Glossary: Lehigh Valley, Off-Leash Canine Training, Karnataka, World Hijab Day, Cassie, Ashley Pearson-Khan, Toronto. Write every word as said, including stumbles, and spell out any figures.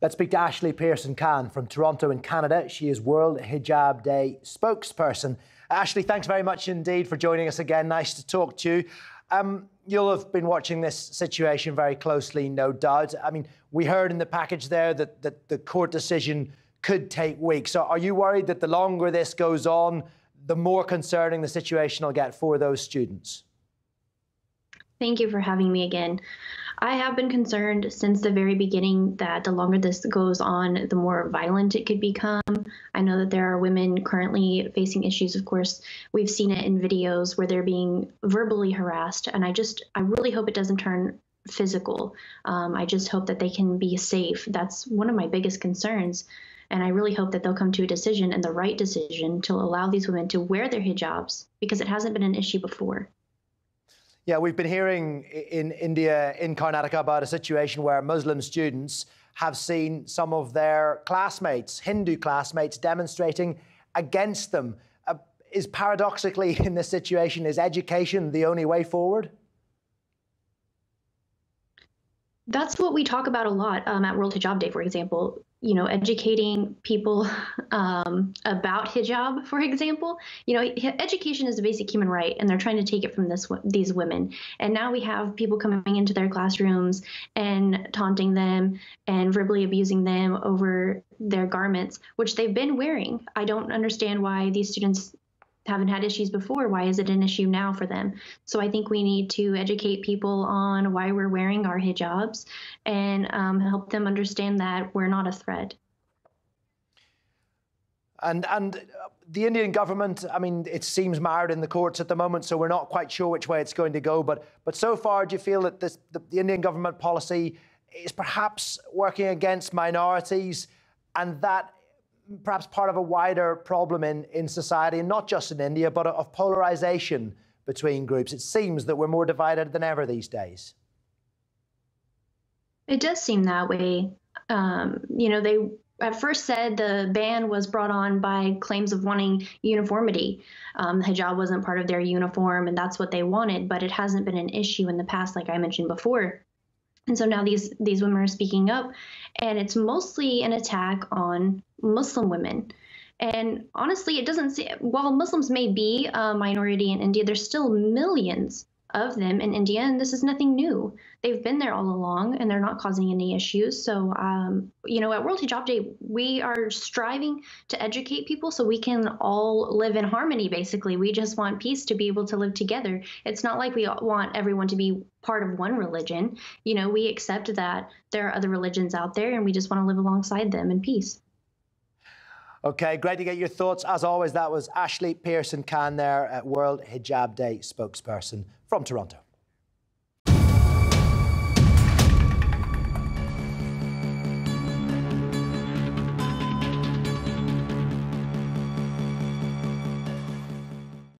Let's speak to Ashley Pearson-Khan from Toronto in Canada. She is World Hijab Day spokesperson. Ashley, thanks very much indeed for joining us again. Nice to talk to you. Um, you'll have been watching this situation very closely, no doubt. I mean, we heard in the package there that, that the court decision could take weeks. So are you worried that the longer this goes on, the more concerning the situation will get for those students? Thank you for having me again. I have been concerned since the very beginning that the longer this goes on, the more violent it could become. I know that there are women currently facing issues. Of course, we've seen it in videos where they're being verbally harassed. And I just, I really hope it doesn't turn physical. Um, I just hope that they can be safe. That's one of my biggest concerns. And I really hope that they'll come to a decision, and the right decision, to allow these women to wear their hijabs, because it hasn't been an issue before. Yeah, we've been hearing in India, in Karnataka, about a situation where Muslim students have seen some of their classmates, Hindu classmates, demonstrating against them. Uh, is paradoxically in this situation, is education the only way forward? That's what we talk about a lot um, at World Hijab Day, for example. You know, educating people um, about hijab, for example. You know, education is a basic human right, and they're trying to take it from this these women. And now we have people coming into their classrooms and taunting them and verbally abusing them over their garments, which they've been wearing. I don't understand why these students haven't had issues before. Why is it an issue now for them? So I think we need to educate people on why we're wearing our hijabs and um, help them understand that we're not a threat. And, and the Indian government, I mean, it seems mired in the courts at the moment, so we're not quite sure which way it's going to go. But, but so far, do you feel that this, the, the Indian government policy is perhaps working against minorities, and that perhaps part of a wider problem in, in society, and not just in India, but of polarization between groups? It seems that we're more divided than ever these days. It does seem that way. Um, you know, they at first said the ban was brought on by claims of wanting uniformity. Um, the hijab wasn't part of their uniform, and that's what they wanted, but it hasn't been an issue in the past, like I mentioned before. And so now these these women are speaking up, and it's mostly an attack on Muslim women. And honestly, it doesn't say, while Muslims may be a minority in India, there's still millions of them in India, and this is nothing new. They've been there all along, and they're not causing any issues. So, um, you know, at World Hijab Day, we are striving to educate people so we can all live in harmony, basically. We just want peace, to be able to live together. It's not like we want everyone to be part of one religion. You know, we accept that there are other religions out there, and we just want to live alongside them in peace. Okay, great to get your thoughts. As always, that was Ashley Pearson-Khan there, at World Hijab Day spokesperson from Toronto.